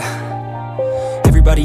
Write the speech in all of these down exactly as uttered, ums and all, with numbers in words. yeah. Everybody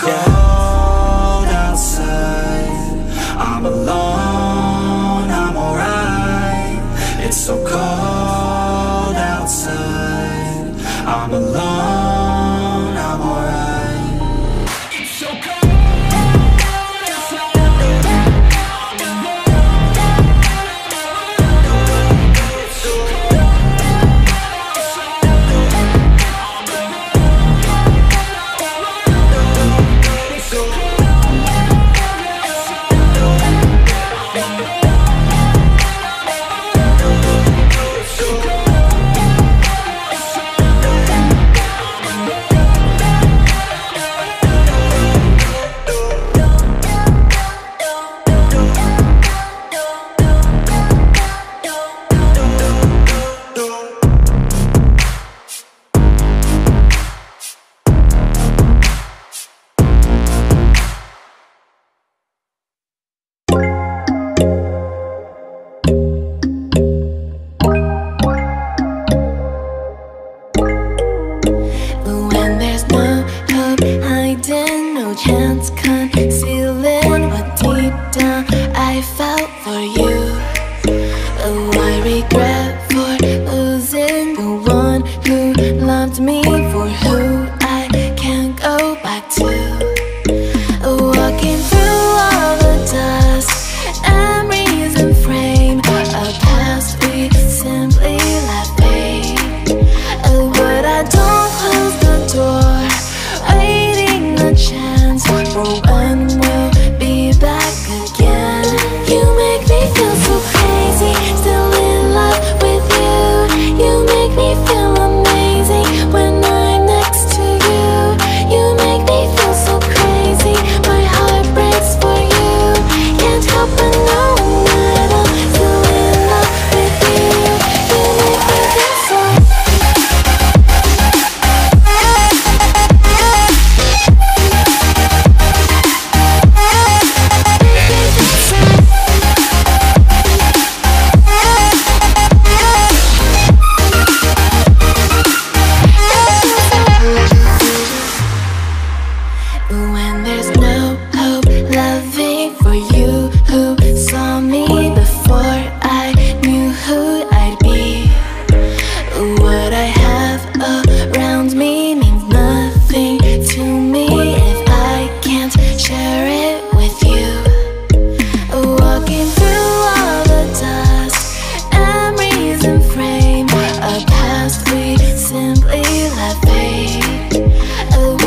cold outside, I'm alone, I'm alright. It's so cold outside, I'm alone.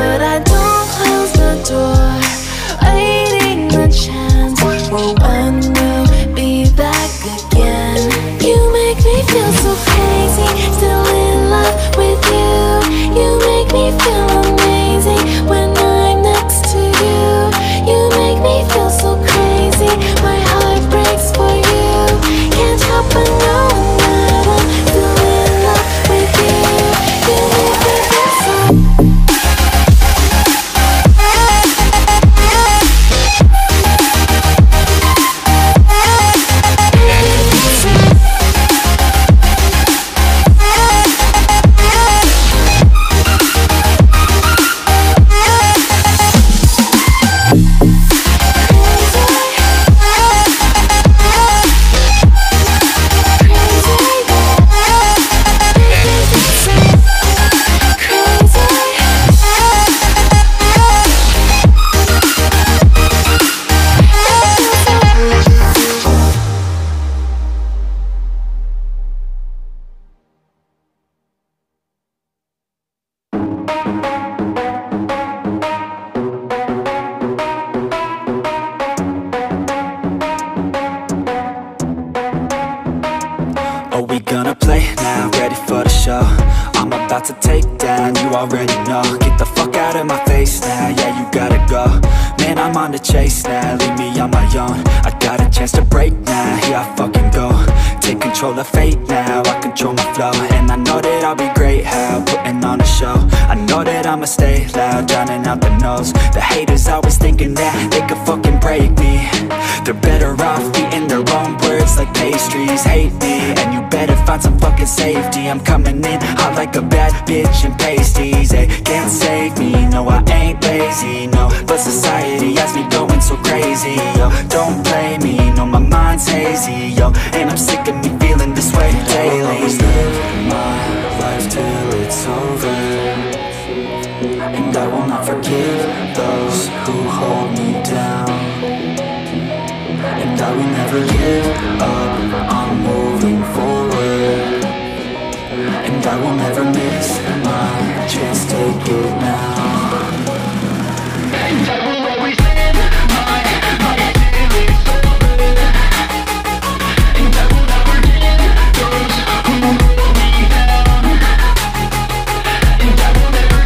But I don't close the door, waiting the chance. about to take down, you already know. Get the fuck out of my face now, yeah, you gotta go. Man, I'm on the chase now, leave me on my own. I got a chance to break now, here I fucking go. Take control of fate now, I control my flow. And I know that I'll be great, how, putting on a show. I know that I'ma stay loud, drowning out the noise. The haters always thinking that they could fucking break me. They're better off eating their own words like pastries. Hate me, and you better find some fucking safety. I'm coming in hot like a bad bitch and pasties. They can't save me, no, I ain't lazy, no. But society has me going so crazy, yo. Don't blame me, no, my mind's hazy, yo. And I'm sick of me feeling this way daily. I'll always live my life till it's over, and I will not forgive those who hold me down, and I will never give up, I'm moving forward, and I will never miss my chance, take it now. And I will always live my life till it's over, and I will not forgive those who hold me down, and I will never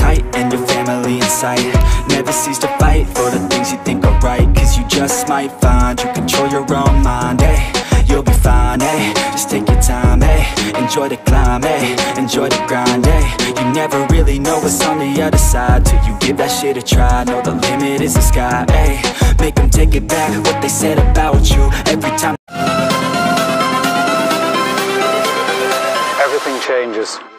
tight and your family in sight. Never cease to fight for the things you think are right, cause you just might find you control your own mind, eh? You'll be fine, eh? Just take your time, eh? Enjoy the climb, eh? Enjoy the grind, eh? You never really know what's on the other side till you give that shit a try. Know the limit is the sky, eh? Make them take it back what they said about you. Every time everything changes.